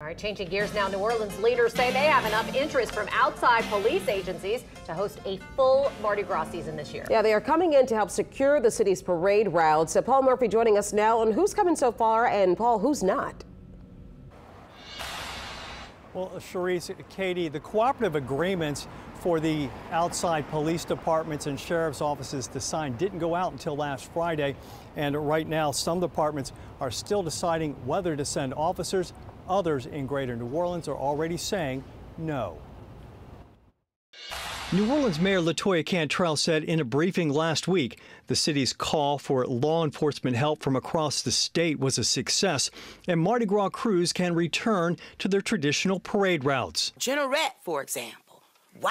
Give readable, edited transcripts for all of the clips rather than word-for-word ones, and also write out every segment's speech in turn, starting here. All right, changing gears now, New Orleans leaders say they have enough interest from outside police agencies to host a full Mardi Gras season this year. Yeah, they are coming in to help secure the city's parade routes. So Paul Murphy joining us now on who's coming so far and, Paul, who's not? Well, Sharice, Katie, the cooperative agreements for the outside police departments and sheriff's offices to sign didn't go out until last Friday. And right now, some departments are still deciding whether to send officers. Others in Greater New Orleans are already saying no. New Orleans Mayor LaToya Cantrell said in a briefing last week the city's call for law enforcement help from across the state was a success, and Mardi Gras crews can return to their traditional parade routes. Generette, for example. Wow.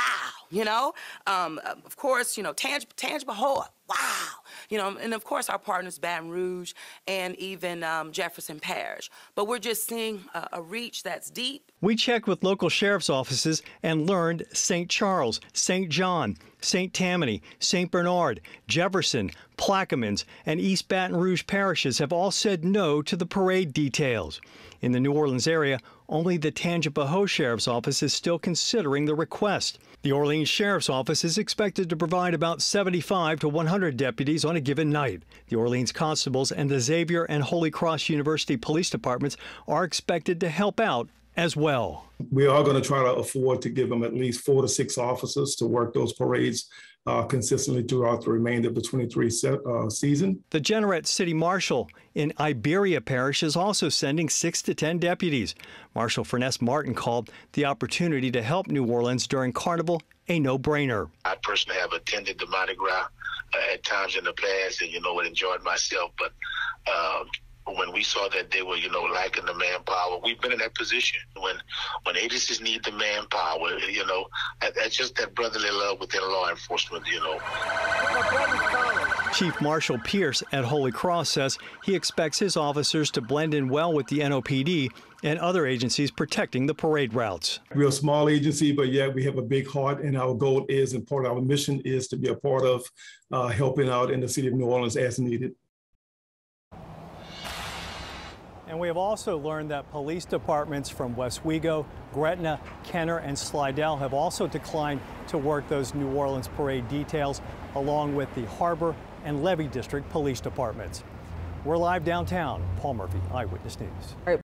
You know, of course, you know, Tangipahoa. Wow. You know, and of course our partners, Baton Rouge and even Jefferson Parish. But we're just seeing a reach that's deep. We checked with local sheriff's offices and learned St. Charles, St. John, St. Tammany, St. Bernard, Jefferson, Plaquemines, and East Baton Rouge parishes have all said no to the parade details. In the New Orleans area, only the Tangipahoa Sheriff's Office is still considering the request. The Orleans Sheriff's Office is expected to provide about 75 to 100 deputies on a given night. The Orleans Constables and the Xavier and Holy Cross University Police Departments are expected to help out as well. We are going to try to afford to give them at least 4 to 6 officers to work those parades consistently throughout the remainder of the 23 season. The Generette City Marshal in Iberia Parish is also sending 6 to 10 deputies. Marshal Furness Martin called the opportunity to help New Orleans during Carnival a no-brainer. I personally have attended the Mardi Gras at times in the past and, you know, enjoyed myself, but when we saw that they were, you know, lacking the manpower, we've been in that position. When agencies need the manpower, you know, that's just that brotherly love within law enforcement, you know. Chief Marshal Pierce at Holy Cross says he expects his officers to blend in well with the NOPD and other agencies protecting the parade routes. We're a small agency, but yet we have a big heart, and our goal is, and part of our mission is, to be a part of helping out in the city of New Orleans as needed. And we have also learned that police departments from West Wego, Gretna, Kenner, and Slidell have also declined to work those New Orleans parade details, along with the Harbor and Levee District Police Departments. We're live downtown. Paul Murphy, Eyewitness News.